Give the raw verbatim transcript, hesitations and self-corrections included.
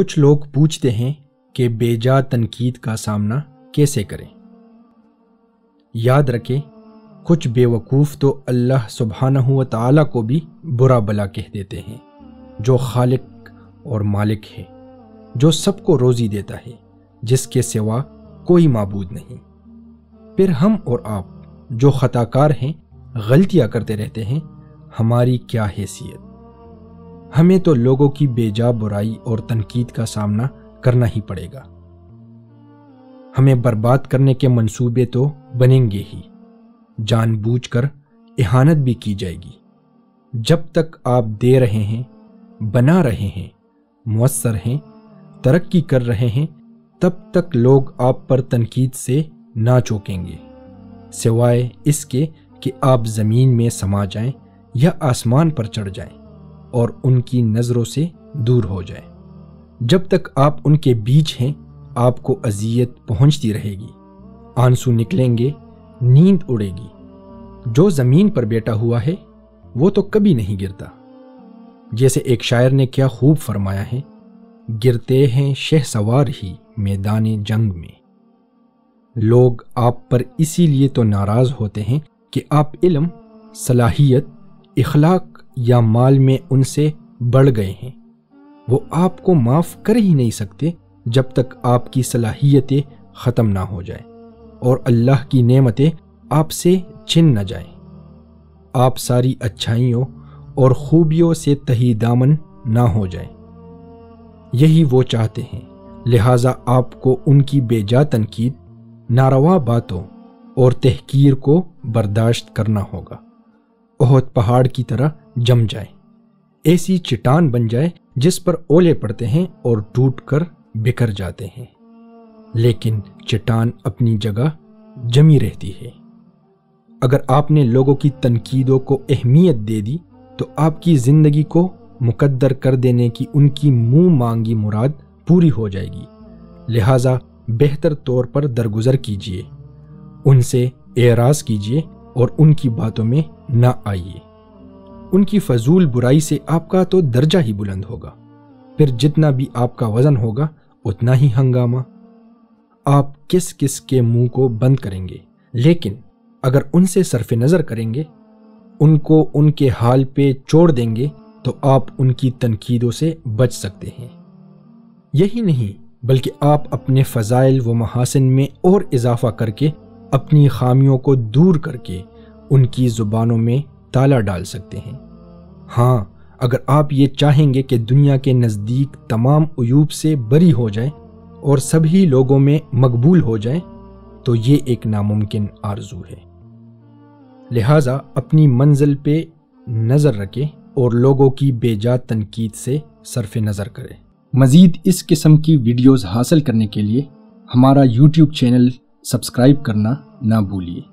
कुछ लोग पूछते हैं कि बेजा तनकीद का सामना कैसे करें। याद रखें, कुछ बेवकूफ़ तो अल्लाह सुब्हानहु व तआला को भी बुरा भला कह देते हैं, जो खालिक और मालिक है, जो सबको रोज़ी देता है, जिसके सिवा कोई माबूद नहीं। फिर हम और आप जो खताकार हैं, गलतियां करते रहते हैं, हमारी क्या हैसियत। हमें तो लोगों की बेजा बुराई और तनकीद का सामना करना ही पड़ेगा। हमें बर्बाद करने के मंसूबे तो बनेंगे ही, जानबूझकर इहानत भी की जाएगी। जब तक आप दे रहे हैं, बना रहे हैं, मुअस्सर हैं, तरक्की कर रहे हैं, तब तक लोग आप पर तनकीद से ना चौकेंगे, सिवाय इसके कि आप ज़मीन में समा जाएं या आसमान पर चढ़ जाएं और उनकी नज़रों से दूर हो जाएं। जब तक आप उनके बीच हैं, आपको अजियत पहुंचती रहेगी, आंसू निकलेंगे, नींद उड़ेगी। जो ज़मीन पर बैठा हुआ है वो तो कभी नहीं गिरता। जैसे एक शायर ने क्या खूब फरमाया है, गिरते हैं शहसवार ही मैदाने जंग में। लोग आप पर इसीलिए तो नाराज़ होते हैं कि आप इल्म, सलाहियत, इखलाक या माल में उनसे बढ़ गए हैं। वो आपको माफ़ कर ही नहीं सकते जब तक आपकी सलाहियतें ख़त्म ना हो जाए और अल्लाह की नेमतें आपसे छिन न जाएं। आप सारी अच्छाइयों और खूबियों से तही दामन ना हो जाएं। यही वो चाहते हैं, लिहाजा आपको उनकी बेजा तनकीद, नारवा बातों और तहकीर को बर्दाश्त करना होगा। ओहद पहाड़ की तरह जम जाए, ऐसी चट्टान बन जाए जिस पर ओले पड़ते हैं और टूट कर बिखर जाते हैं, लेकिन चट्टान अपनी जगह जमी रहती है। अगर आपने लोगों की तनकीदों को अहमियत दे दी तो आपकी ज़िंदगी को मुकद्दर कर देने की उनकी मुँह मांगी मुराद पूरी हो जाएगी। लिहाजा बेहतर तौर पर दरगुजर कीजिए, उनसे एराज़ कीजिए और उनकी बातों में ना आइए। उनकी फजूल बुराई से आपका तो दर्जा ही बुलंद होगा, फिर जितना भी आपका वज़न होगा उतना ही हंगामा। आप किस किस के मुंह को बंद करेंगे, लेकिन अगर उनसे सरफ़ नज़र करेंगे, उनको उनके हाल पे छोड़ देंगे, तो आप उनकी तनकीदों से बच सकते हैं। यही नहीं बल्कि आप अपने फ़ज़ाइल व महासिन में और इजाफ़ा करके, अपनी खामियों को दूर करके उनकी ज़ुबानों में ताला डाल सकते हैं। हाँ, अगर आप ये चाहेंगे कि दुनिया के नज़दीक तमाम उयूब से बरी हो जाए और सभी लोगों में मकबूल हो जाए, तो ये एक नामुमकिन आरज़ू है। लिहाजा अपनी मंजिल पे नज़र रखें और लोगों की बेजा तनकीद से सरफ़ नज़र करें। मज़ीद इस किस्म की वीडियोज़ हासिल करने के लिए हमारा यूट्यूब चैनल सब्सक्राइब करना ना भूलिए।